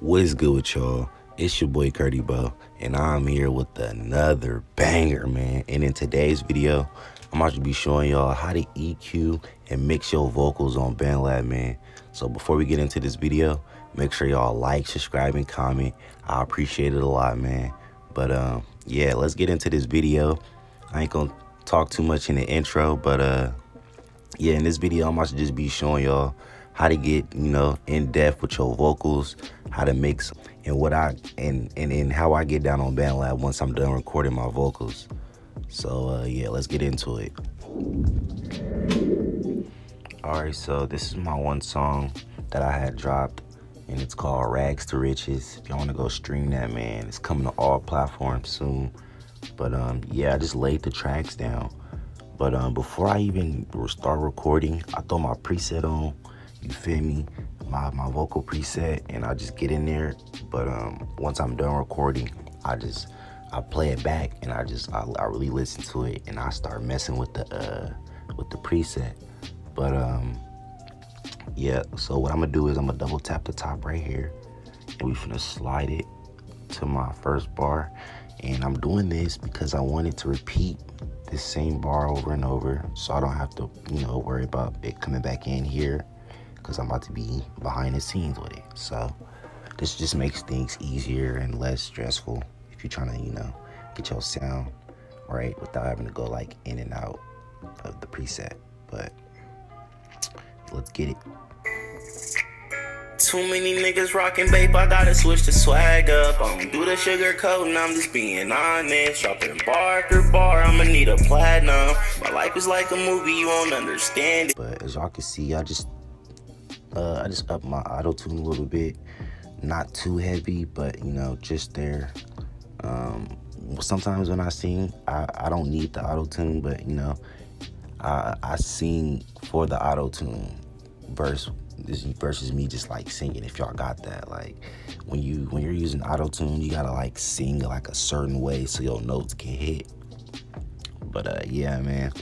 What is good with y'all? It's your boy Curtybo, and I'm here with another banger, man. And in today's video, I'm about to be showing y'all how to EQ and mix your vocals on BandLab, man. So before we get into this video, make sure y'all like, subscribe, and comment. I appreciate it a lot, man. But yeah, let's get into this video. I ain't gonna talk too much in the intro, but yeah, in this video, I'm about to just be showing y'all how to get, you know, in depth with your vocals, how to mix, and what I and how I get down on BandLab once I'm done recording my vocals. So yeah, let's get into it. All right, so this is my one song that I had dropped, and it's called Rags to Riches. If y'all want to go stream that, man, it's coming to all platforms soon. But yeah, I just laid the tracks down. But before I even start recording, I throw my preset on. You feel me? My vocal preset, and I just get in there. But once I'm done recording, I play it back, and I really listen to it, and I start messing with the preset. But yeah, so what I'm gonna do is I'm gonna double tap the top right here, and we're gonna slide it to my first bar. And I'm doing this because I wanted to repeat this same bar over and over, so I don't have to, you know, worry about it coming back in here, because I'm about to be behind the scenes with it. So this just makes things easier and less stressful if you're trying to, you know, get your sound right without having to go like in and out of the preset. But let's get it. Too many niggas rocking, babe, I gotta switch the swag up. I don't do the sugar coat, and I'm just being honest. Dropping bar after bar, I'ma need a platinum. My life is like a movie, you won't understand it. But as y'all can see, I just up my auto-tune a little bit, not too heavy, but you know, just there. Sometimes when I sing, I don't need the auto-tune, but you know, I sing for the auto-tune versus me just like singing. If y'all got that, like when you're using auto-tune, you gotta like sing like a certain way so your notes can hit. But yeah, man,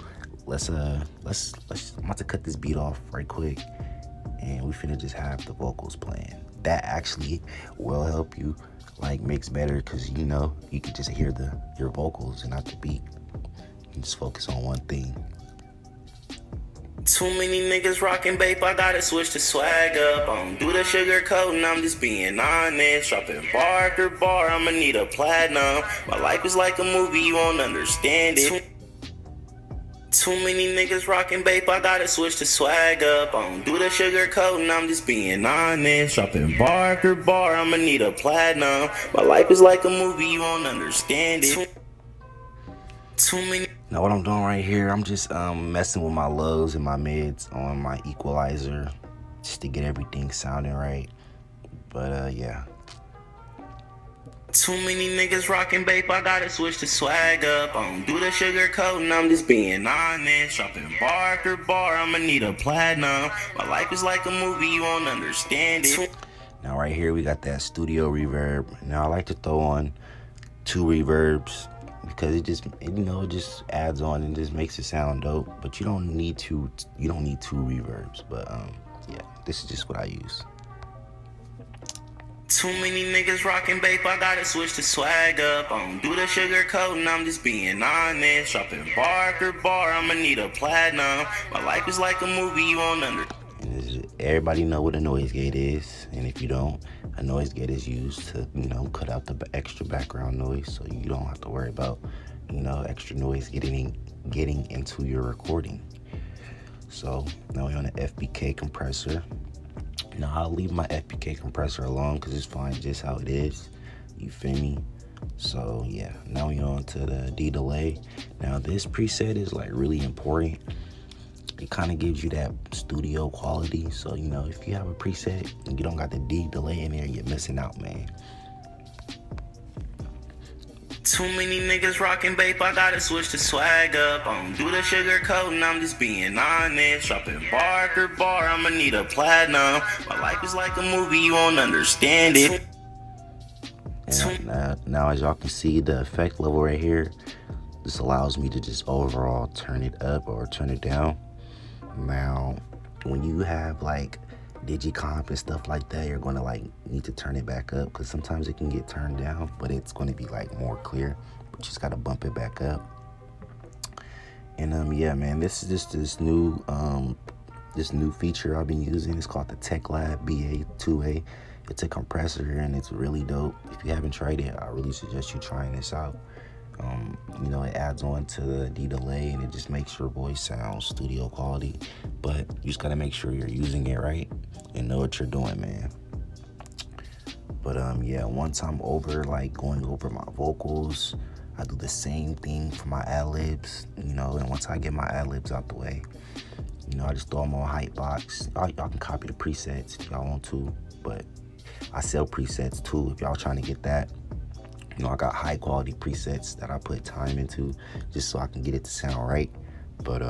I'm about to cut this beat off right quick, and we finna just have the vocals playing. That actually will help you like mix better, because you know, you can just hear your vocals and not the beat. You can just focus on one thing. Too many niggas rocking, babe, I gotta switch the swag up. I don't do the sugar coat, and I'm just being honest. Dropping bar after bar, I'ma need a platinum. My life is like a movie, you won't understand it. Too many niggas rockin', babe, I gotta switch the swag up. I don't do the sugar coat, and I'm just being honest. Dropping bar after bar, I'ma need a platinum. My life is like a movie, you won't understand it. Too many. Now what I'm doing right here, I'm just messing with my lows and my mids on my equalizer, just to get everything sounding right. But yeah. Too many niggas rockin', babe, I gotta switch the swag up. I don't do the sugar coat, and I'm just being honest. Dropping bar after bar, I'ma need a platinum. My life is like a movie, you won't understand it. Now right here, we got that studio reverb. Now I like to throw on 2 reverbs, because it just adds on and just makes it sound dope. But you don't need 2 reverbs. But yeah, this is just what I use. Too many niggas rockin', babe, I gotta switch the swag up. I don't do the sugar coat, and I'm just being honest. Dropping bar after bar, I'ma need a platinum. My life is like a movie, you won't understand. Everybody know what a noise gate is, and if you don't, a noise gate is used to, you know, cut out the extra background noise, so you don't have to worry about, you know, extra noise getting into your recording. So now we're on an FBK compressor. Now I'll leave my FBK compressor alone, because it's fine just how it is, you feel me? So yeah, now we're on to the DeeDelay. Now this preset is like really important. It kind of gives you that studio quality. So you know, if you have a preset and you don't got the DeeDelay in there, you're missing out, man. Too many niggas rockin', babe, I gotta switch the swag up. I don't do the sugar coat, and I'm just being honest. Dropping bar after bar, I'ma need a platinum. My life is like a movie, you won't understand it. And now as y'all can see, the effect level right here, this allows me to just overall turn it up or turn it down. Now when you have like digicomp and stuff like that, you're going to like need to turn it back up, because sometimes it can get turned down, but it's going to be like more clear, but you just got to bump it back up. And yeah, man, this is just this new feature I've been using. It's called the Tech Lab BA2A. It's a compressor and it's really dope. If you haven't tried it, I really suggest you trying this out. You know, it adds on to the DeeDelay and it just makes your voice sound studio quality, but you just gotta make sure you're using it right and know what you're doing, man. But yeah, once I'm over like going over my vocals, I do the same thing for my ad-libs, you know, and once I get my ad-libs out the way, you know, I just throw them on Hypebox. Y'all can copy the presets if y'all want to, but I sell presets too if y'all trying to get that. You know, I got high quality presets that I put time into just so I can get it to sound right. But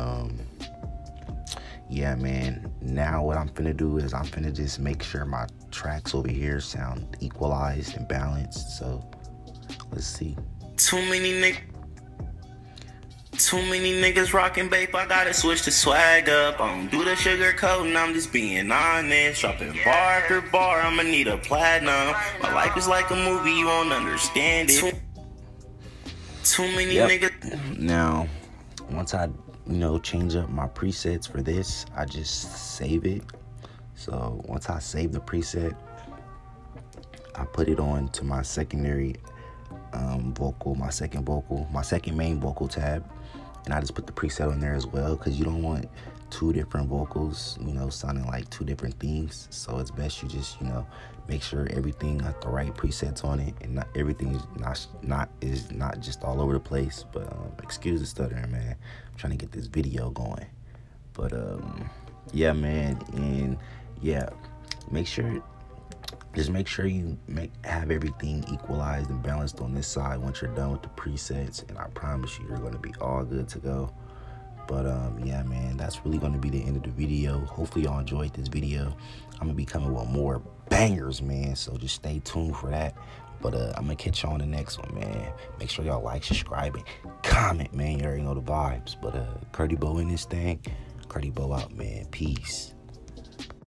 yeah, man, now what I'm finna do is I'm finna just make sure my tracks over here sound equalized and balanced. So let's see. Too many niggas rockin', babe, I gotta switch the swag up. I don't do the sugar coating, I'm just being honest. Shopping bar after bar, I'ma need a platinum. My life is like a movie, you won't understand it. Too many niggas. Now, once I, you know, change up my presets for this, I just save it. So once I save the preset, I put it on to my secondary vocal, my second main vocal tab, and I just put the preset on there as well, because you don't want two different vocals, you know, sounding like two different things. So it's best you just, you know, make sure everything got the right presets on it, and not everything is not just all over the place. But excuse the stuttering, man, I'm trying to get this video going. But yeah, man, and yeah, just make sure you have everything equalized and balanced on this side once you're done with the presets, and I promise you, you're going to be all good to go. But yeah, man, that's really going to be the end of the video. Hopefully y'all enjoyed this video. I'm going to be coming with more bangers, man, so just stay tuned for that. But I'm going to catch you on the next one, man. Make sure y'all like, subscribe, and comment, man. You already know the vibes. But Curtybo in this thing. Curtybo out, man. Peace.